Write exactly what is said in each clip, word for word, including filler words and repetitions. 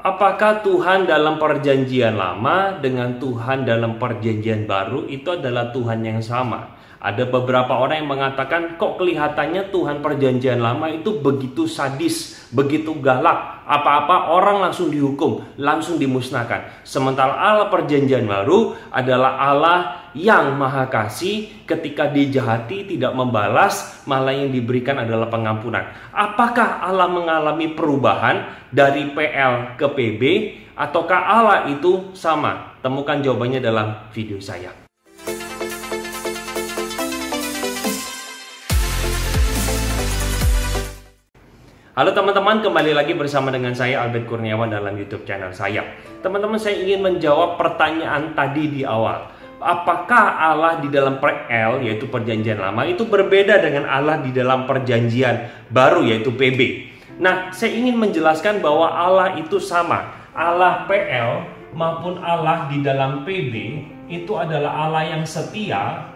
Apakah Tuhan dalam perjanjian lama dengan Tuhan dalam perjanjian baru itu adalah Tuhan yang sama? Ada beberapa orang yang mengatakan, kok kelihatannya Tuhan perjanjian lama itu begitu sadis, begitu galak, apa-apa orang langsung dihukum, langsung dimusnahkan. Sementara Allah perjanjian baru adalah Allah yang maha kasih, ketika dijahati tidak membalas, malah yang diberikan adalah pengampunan. Apakah Allah mengalami perubahan dari P L ke P B, ataukah Allah itu sama? Temukan jawabannya dalam video saya. Halo teman-teman, kembali lagi bersama dengan saya Albert Kurniawan dalam YouTube channel saya. Teman-teman, saya ingin menjawab pertanyaan tadi di awal. Apakah Allah di dalam P L, yaitu perjanjian lama, itu berbeda dengan Allah di dalam perjanjian baru, yaitu P B? Nah, saya ingin menjelaskan bahwa Allah itu sama. Allah P L maupun Allah di dalam P B itu adalah Allah yang setia,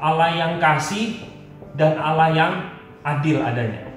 Allah yang kasih, dan Allah yang adil adanya.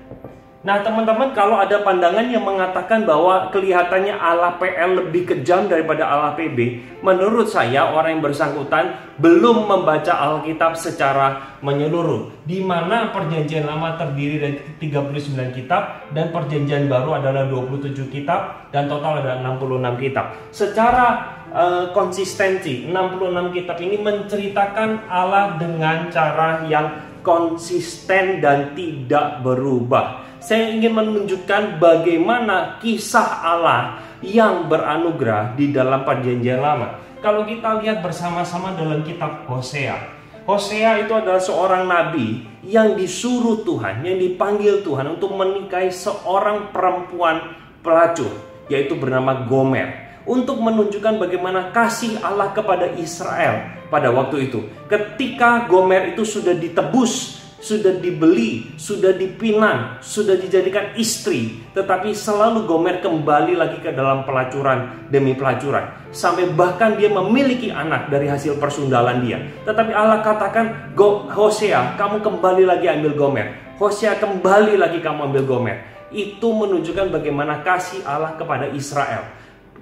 Nah teman-teman, kalau ada pandangan yang mengatakan bahwa kelihatannya Allah P L lebih kejam daripada Allah P B, menurut saya orang yang bersangkutan belum membaca Alkitab secara menyeluruh, di mana perjanjian lama terdiri dari tiga puluh sembilan kitab dan perjanjian baru adalah dua puluh tujuh kitab dan total ada enam puluh enam kitab. Secara uh, konsistensi, enam puluh enam kitab ini menceritakan Allah dengan cara yang konsisten dan tidak berubah. Saya ingin menunjukkan bagaimana kisah Allah yang beranugerah di dalam perjanjian lama. Kalau kita lihat bersama-sama dalam kitab Hosea. Hosea itu adalah seorang nabi yang disuruh Tuhan, yang dipanggil Tuhan untuk menikahi seorang perempuan pelacur, yaitu bernama Gomer, untuk menunjukkan bagaimana kasih Allah kepada Israel pada waktu itu. Ketika Gomer itu sudah ditebus, sudah dibeli, sudah dipinang, sudah dijadikan istri, tetapi selalu Gomer kembali lagi ke dalam pelacuran demi pelacuran, sampai bahkan dia memiliki anak dari hasil persundalan dia. Tetapi Allah katakan, Hosea, kamu kembali lagi ambil Gomer. Hosea, kembali lagi kamu ambil Gomer. Itu menunjukkan bagaimana kasih Allah kepada Israel.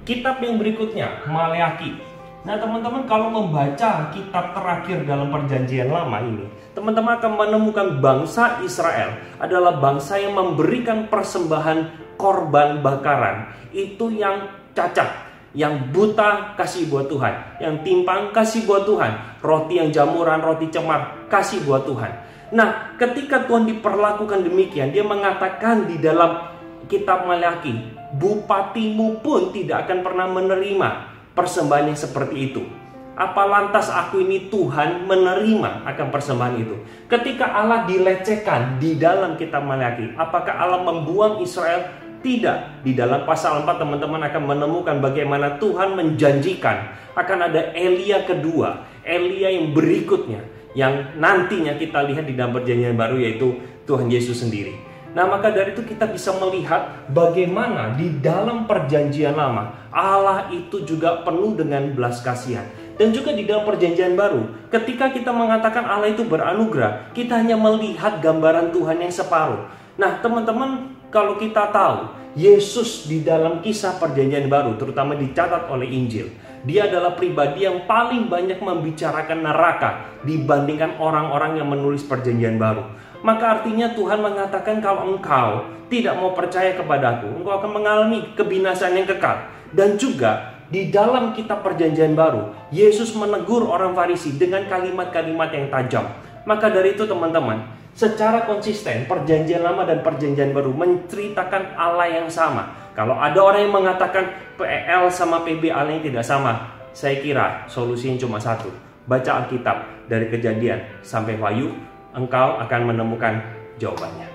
Kitab yang berikutnya, Maleakhi. Nah teman-teman, kalau membaca kitab terakhir dalam perjanjian lama ini, teman-teman akan menemukan bangsa Israel adalah bangsa yang memberikan persembahan korban bakaran. Itu yang cacat, yang buta kasih buat Tuhan, yang timpang kasih buat Tuhan, roti yang jamuran, roti cemar kasih buat Tuhan. Nah ketika Tuhan diperlakukan demikian, dia mengatakan di dalam kitab Maleakhi, bupatimu pun tidak akan pernah menerima persembahan yang seperti itu. Apa lantas aku ini Tuhan menerima akan persembahan itu? Ketika Allah dilecehkan di dalam kitab Maleakhi, apakah Allah membuang Israel? Tidak. Di dalam pasal empat teman-teman akan menemukan bagaimana Tuhan menjanjikan akan ada Elia kedua, Elia yang berikutnya, yang nantinya kita lihat di dalam perjanjian baru, yaitu Tuhan Yesus sendiri. Nah maka dari itu kita bisa melihat bagaimana di dalam perjanjian lama Allah itu juga penuh dengan belas kasihan. Dan juga di dalam perjanjian baru, ketika kita mengatakan Allah itu beranugerah, kita hanya melihat gambaran Tuhan yang separuh. Nah teman-teman, kalau kita tahu Yesus di dalam kisah perjanjian baru, terutama dicatat oleh Injil, dia adalah pribadi yang paling banyak membicarakan neraka dibandingkan orang-orang yang menulis perjanjian baru. Maka artinya Tuhan mengatakan, kalau engkau tidak mau percaya kepadaku, engkau akan mengalami kebinasaan yang kekal. Dan juga di dalam kitab perjanjian baru, Yesus menegur orang Farisi dengan kalimat-kalimat yang tajam. Maka dari itu teman-teman, secara konsisten perjanjian lama dan perjanjian baru menceritakan Allah yang sama. Kalau ada orang yang mengatakan P L sama P B Allah yang tidak sama, saya kira solusinya cuma satu. Baca Alkitab dari Kejadian sampai Wahyu, engkau akan menemukan jawabannya.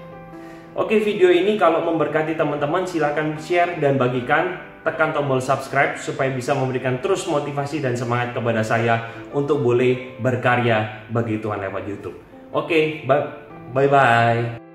Oke, video ini kalau memberkati teman-teman, silakan share dan bagikan. Tekan tombol subscribe supaya bisa memberikan terus motivasi dan semangat kepada saya untuk boleh berkarya bagi Tuhan lewat YouTube. Oke, bye-bye.